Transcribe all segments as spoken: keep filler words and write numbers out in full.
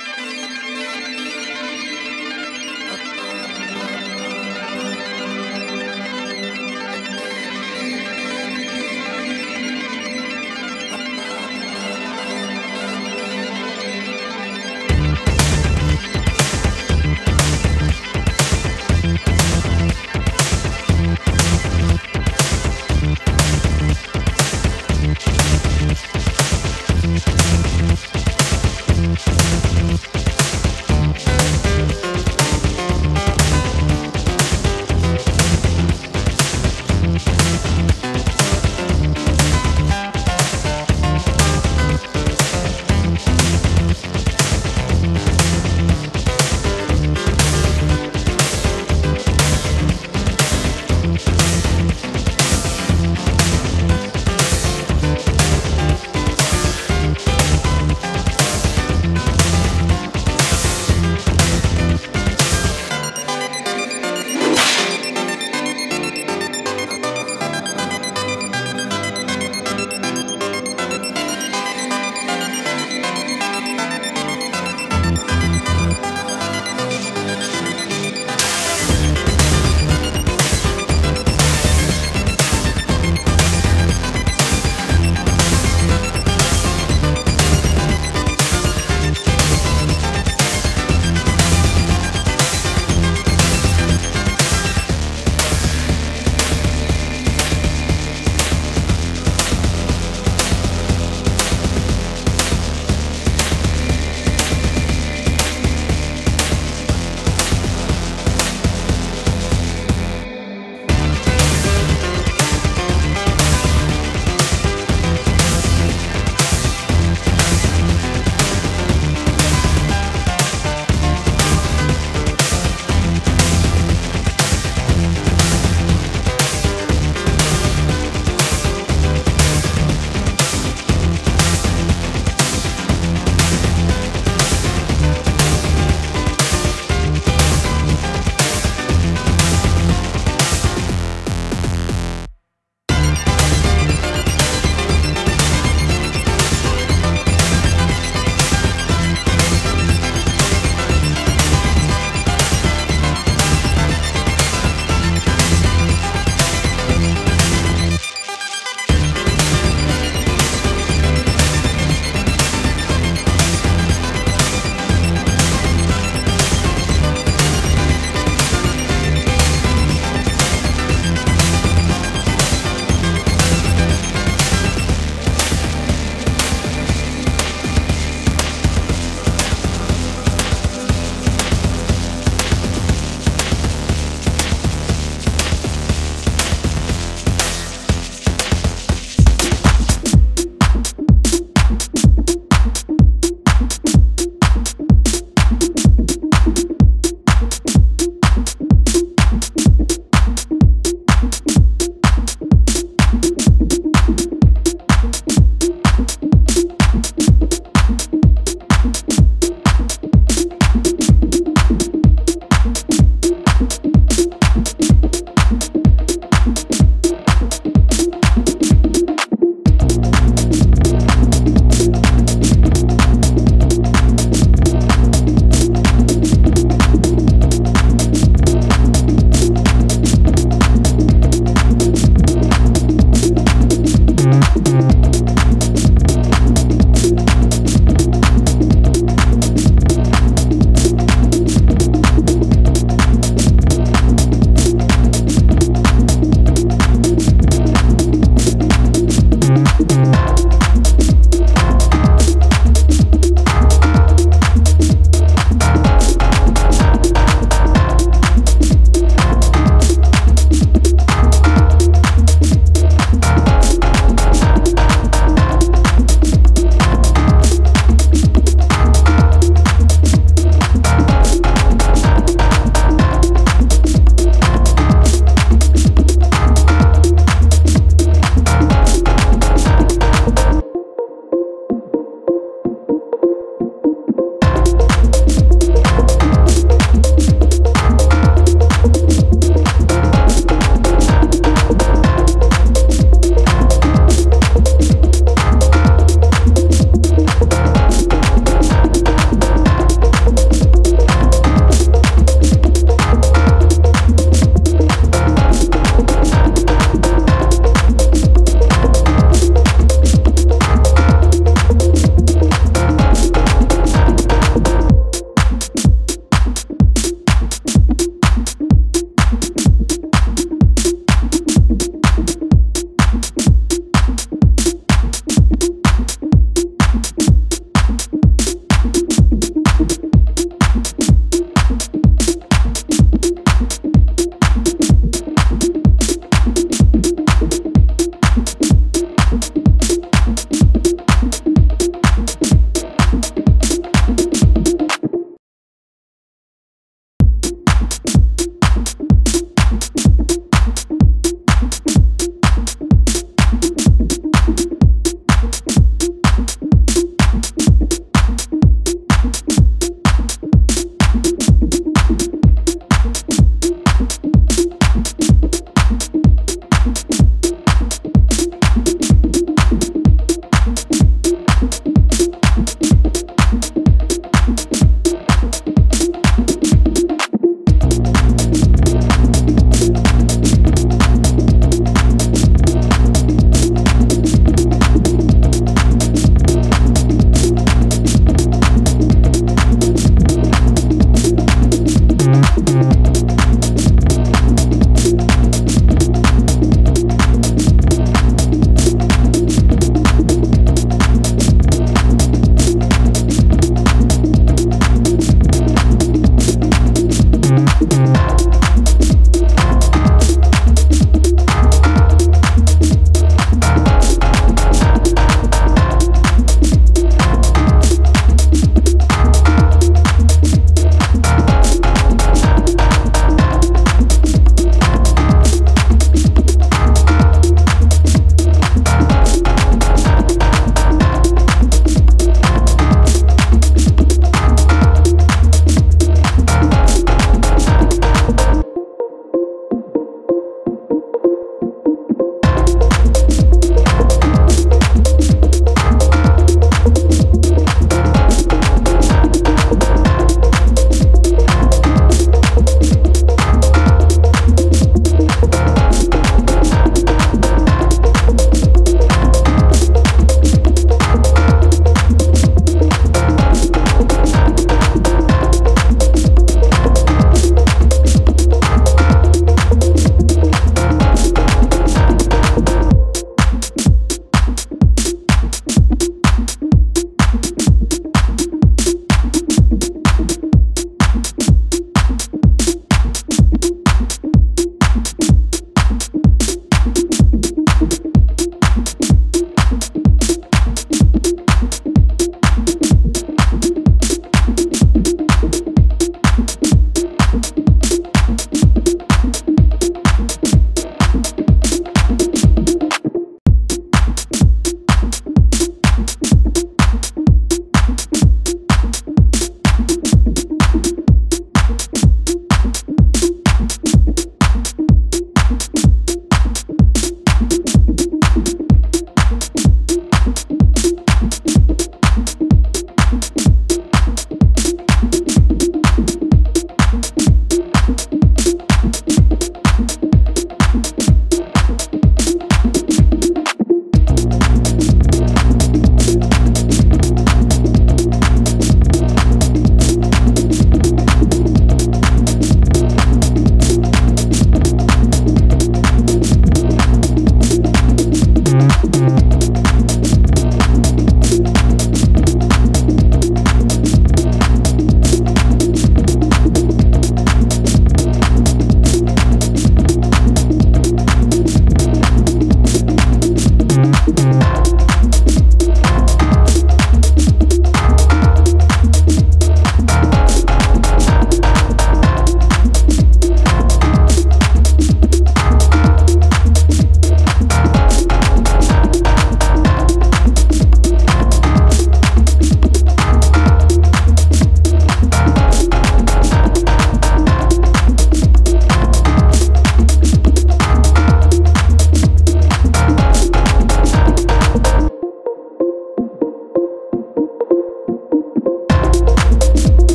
We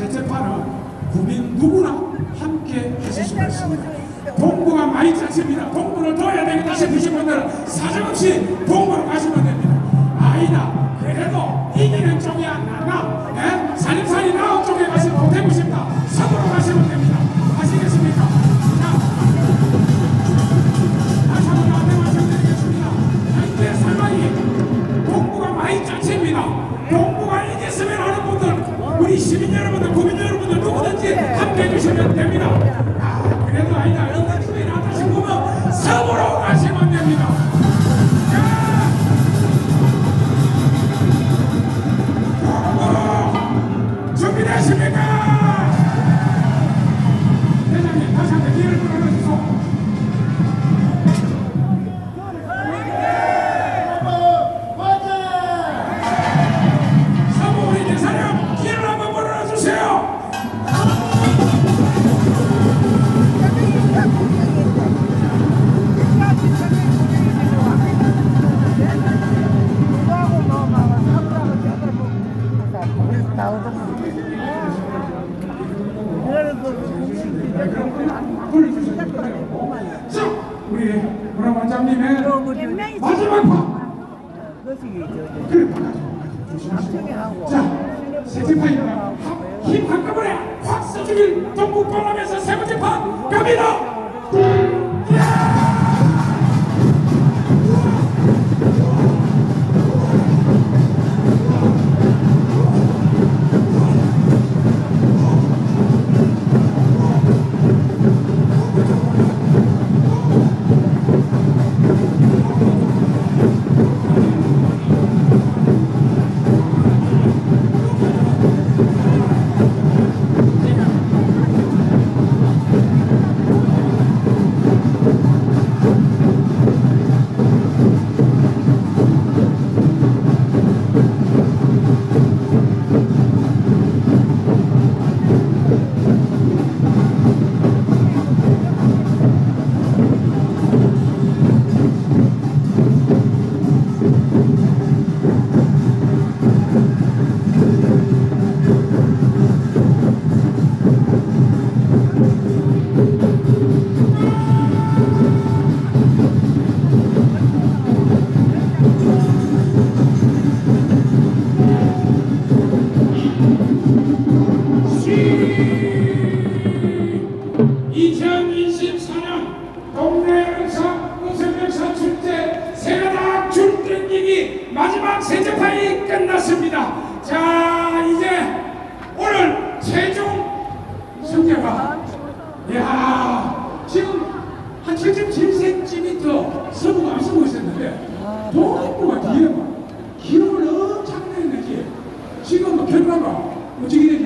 재판은 국민 누구나 함께 하실 수가 있습니다. 동부가 많이 짧습니다. 동부를 둬야 되겠다 싶으신 분들은 사정없이 동부로 가시면 됩니다. 아이다, 그래도 이기는 쪽이 안 나가, 예? 살림살이 나온 쪽에 가서 보태고 싶다. 서부로 가시면 됩니다. 아시겠습니까? 자, 다시 한번 안내 말씀드리겠습니다. 현재 상황이 동부가 많이 짧습니다. 동부가 이겼으면 하는 분들, 우리 시민 여러분들, 국민 여러분들 누구든지 함께 해주시면 됩니다. 아, 그래도 아니다, 이런 집에 나왔다 싶으면 서부로 가시면 됩니다. 자, 준비되십니까? 회장님, 다시 한번 기회를 불러주시고. Oh! 자, 이제 오늘 최종 승자가, 이야, 지금 한 칠 점 칠 센티미터 서브가 앞서고 있었는데, 동학부가 뒤에 막 기록을 엄청 냈는지, 지금 뭐 결과가 움직이는